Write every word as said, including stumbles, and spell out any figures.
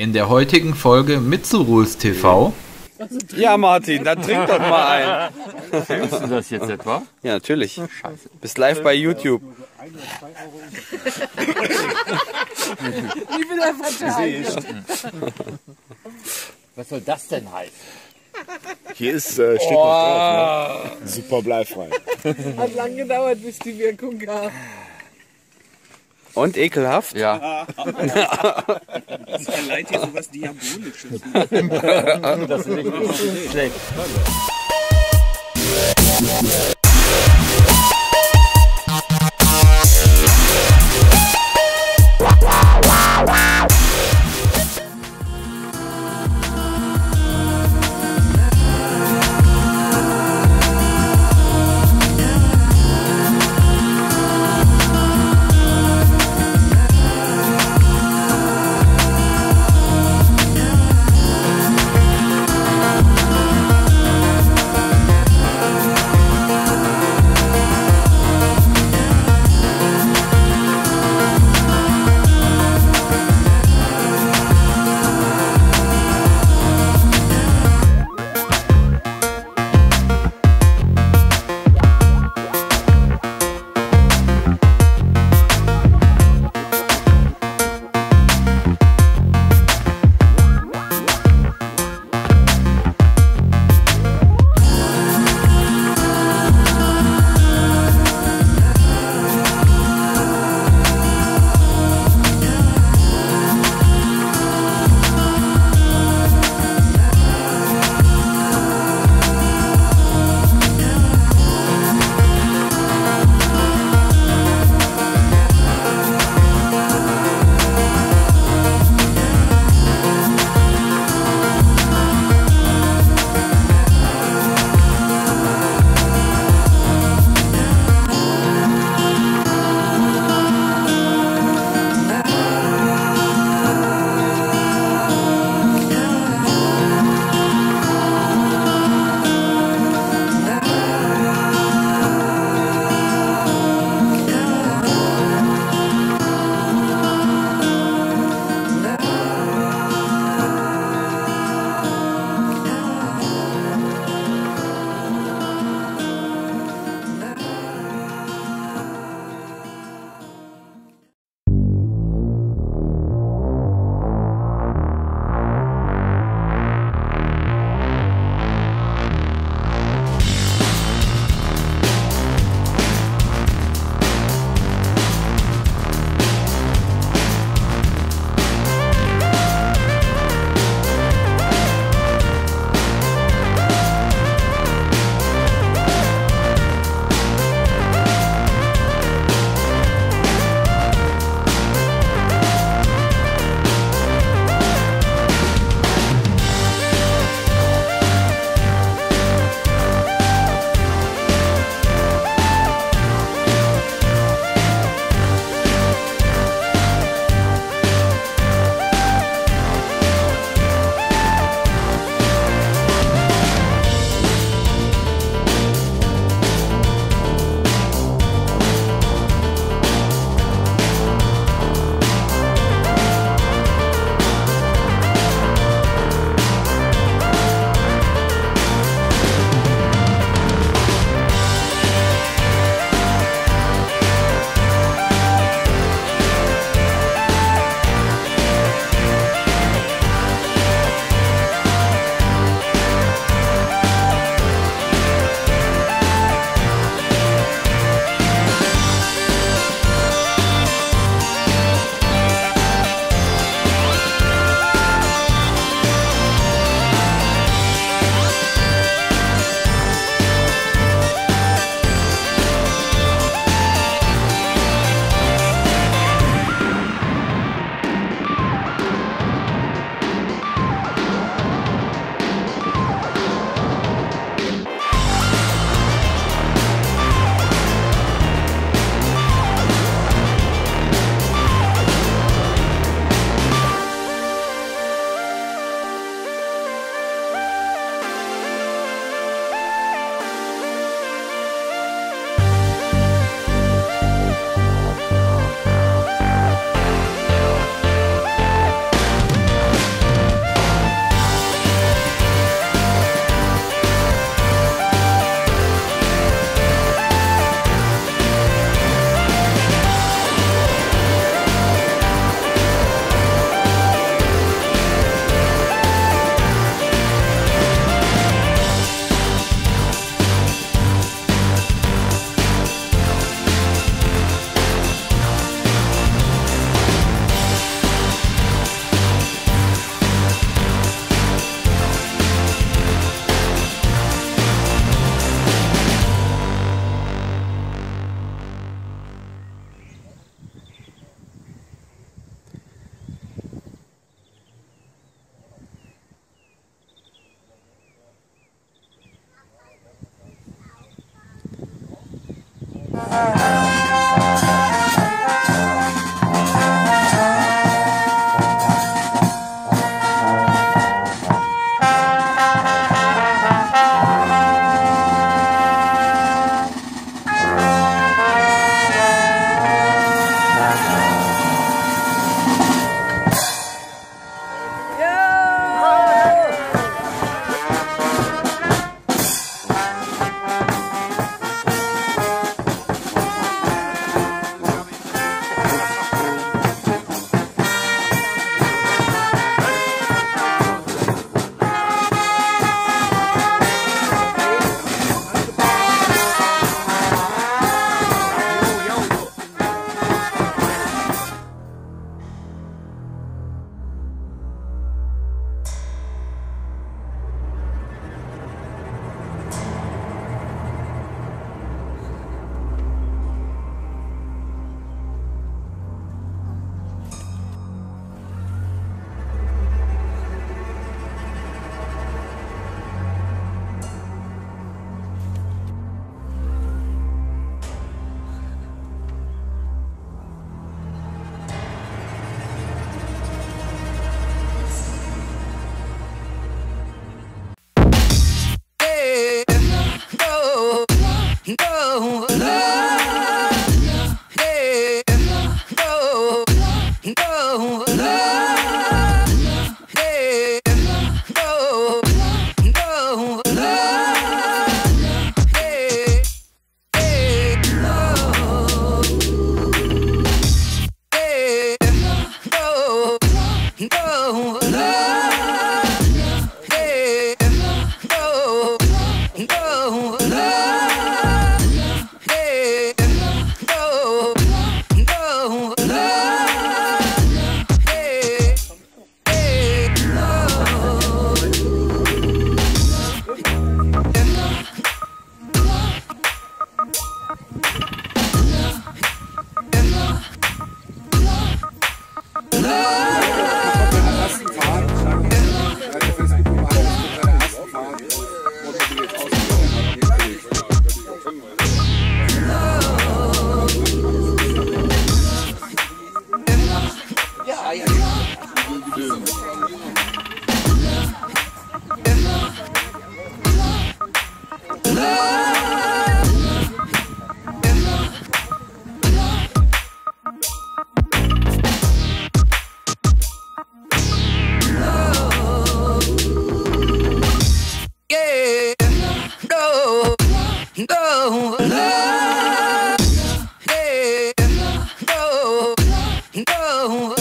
In der heutigen Folge Mitsu-Rulz T V. Ja, Martin, dann trink doch mal ein. Filmst du das jetzt etwa? Ja, natürlich. Scheiße. Bist live bei YouTube. Ich will einfach verteidigt. Was soll das denn heißen? Hier ist, äh, steht oh. noch drauf, ne? Super bleifrei. Hat lang gedauert, bis die Wirkung gab. Und ekelhaft? Ja. Das verleiht hier sowas Diabolisches. Das ist nicht schlecht. No, no, no, hey, no, no, no, hey, no, no, no, hey, hey, no, hey, no, no, no. No, no, hey, no, no, no.